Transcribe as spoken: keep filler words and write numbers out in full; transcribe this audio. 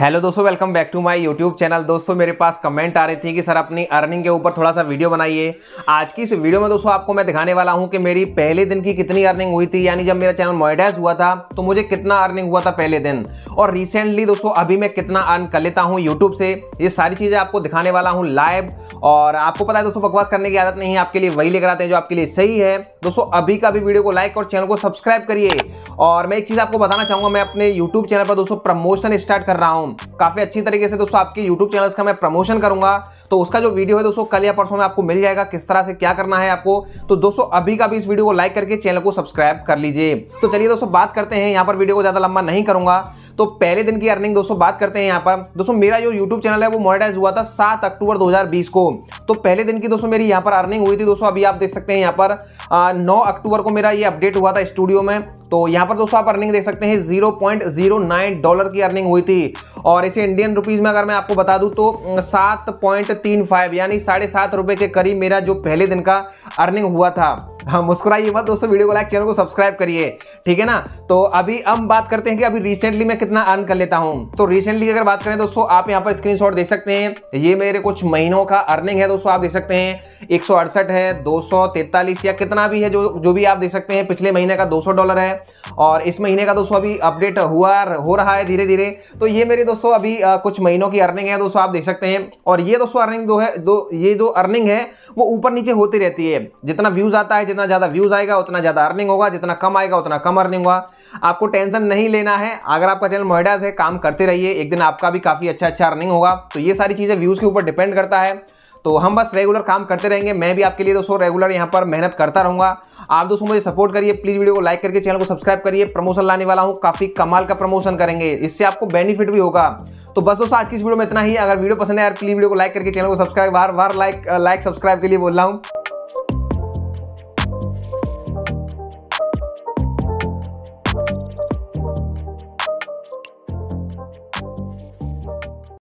Hello दोस्तों, welcome back to my YouTube channel. दोस्तों मेरे पास कमेंट आ रही थी कि सर अपनी अर्निंग के ऊपर थोड़ा सा वीडियो बनाइए। आज की इस वीडियो में दोस्तों आपको मैं दिखाने वाला हूं कि मेरी पहले दिन की कितनी अर्निंग हुई थी, यानी जब मेरा चैनल मोनेटाइज हुआ था तो मुझे कितना अर्निंग हुआ था पहले दिन, और रिसेंटली दोस्तों अभी मैं कितना अर्न कर लेता हूँ यूट्यूब से। ये सारी चीज़ें आपको दिखाने वाला हूँ लाइव। और आपको पता है दोस्तों, बकवास करने की आदत नहीं है, आपके लिए वही लेकर आते हैं जो आपके लिए सही है। दोस्तों अभी का भी वीडियो को लाइक और चैनल को सब्सक्राइब करिए। और मैं एक चीज़ आपको बताना चाहूँगा, मैं अपने यूट्यूब चैनल पर दोस्तों प्रमोशन स्टार्ट कर रहा हूँ काफी अच्छी तरीके से। दोस्तों आपके YouTube चैनल्स का मैं प्रमोशन करूंगा, तो उसका जो वीडियो है दोस्तों कल या परसों में आपको मिल जाएगा, किस तरह से क्या करना है आपको। तो दोस्तों अभी का भी इस वीडियो को लाइक करके चैनल को सब्सक्राइब कर लीजिए। तो चलिए दोस्तों बात करते हैं, यहाँ पर वीडियो को ज्यादा लंबा नहीं करूंगा। तो पहले दिन की अर्निंग दोस्तों बात करते हैं। यहाँ पर दोस्तों मेरा जो यूट्यूब चैनल है वो मोनेटाइज हुआ था सात अक्टूबर दो हजार बीस को। तो पहले दिन की दोस्तों मेरी यहाँ पर अर्निंग हुई थी दोस्तों, अभी आप देख सकते हैं यहाँ पर नौ अक्टूबर को मेरा ये अपडेट हुआ था स्टूडियो में। तो यहाँ पर दोस्तों आप अर्निंग देख सकते हैं zero point zero nine dollar की अर्निंग हुई थी, और इसे इंडियन रुपीज़ में अगर मैं आपको बता दूँ तो सात पॉइंट तीन पाँच यानी साढ़े सात रुपये के करीब मेरा जो पहले दिन का अर्निंग हुआ था। हाँ, मुस्कुराइए मत दोस्तों, वीडियो को लाइक चैनल को सब्सक्राइब करिए, ठीक है ना। तो अभी हम बात करते हैं कि अभी रिसेंटली मैं कितना अर्न कर लेता हूँ। तो रिसेंटली अगर बात करें दोस्तों, आप यहाँ पर स्क्रीनशॉट देख सकते हैं, ये मेरे कुछ महीनों का अर्निंग है दोस्तों। आप देख सकते हैं एक सौ अड़सठ है, दो सौ तैंतालीस या कितना भी है, जो जो भी आप देख सकते हैं। पिछले महीने का दो सौ डॉलर है, और इस महीने का दोस्तों अभी अपडेट हुआ हो रहा है धीरे धीरे। तो ये मेरे दोस्तों अभी आ, कुछ महीनों की अर्निंग है दोस्तों, आप देख सकते हैं। और ये दोस्तों अर्निंग जो है दो ये जो अर्निंग है वो ऊपर नीचे होती रहती है। जितना व्यूज आता है, जितना ज्यादा व्यूज आएगा उतना ज्यादा अर्निंग होगा, जितना कम आएगा उतना कम अर्निंग होगा। आपको टेंशन नहीं लेना है, अगर आपका चैनल मोनेटाइज है काम करते रहिए, एक दिन आपका भी काफी अच्छा अच्छा अर्निंग होगा। तो ये सारी चीजें व्यूज के ऊपर डिपेंड करता है। तो हम बस रेगुलर काम करते रहेंगे, मैं भी आपके लिए दोस्तों रेगुलर यहाँ पर मेहनत करता रहूँगा। आप दोस्तों मुझे सपोर्ट करिए, प्लीज़ वीडियो को लाइक करके चैनल को सब्सक्राइब करिए। प्रमोशन लाने वाला हूँ, काफ़ी कमाल का प्रमोशन करेंगे, इससे आपको बेनिफिट भी होगा। तो बस दोस्तों आज की इस वीडियो में इतना ही। अगर वीडियो पसंद है यार, प्लीज़ वीडियो को लाइक करके चैनल को सब्सक्राइब, बार बार लाइक लाइक सब्सक्राइब के लिए बोल रहा हूँ।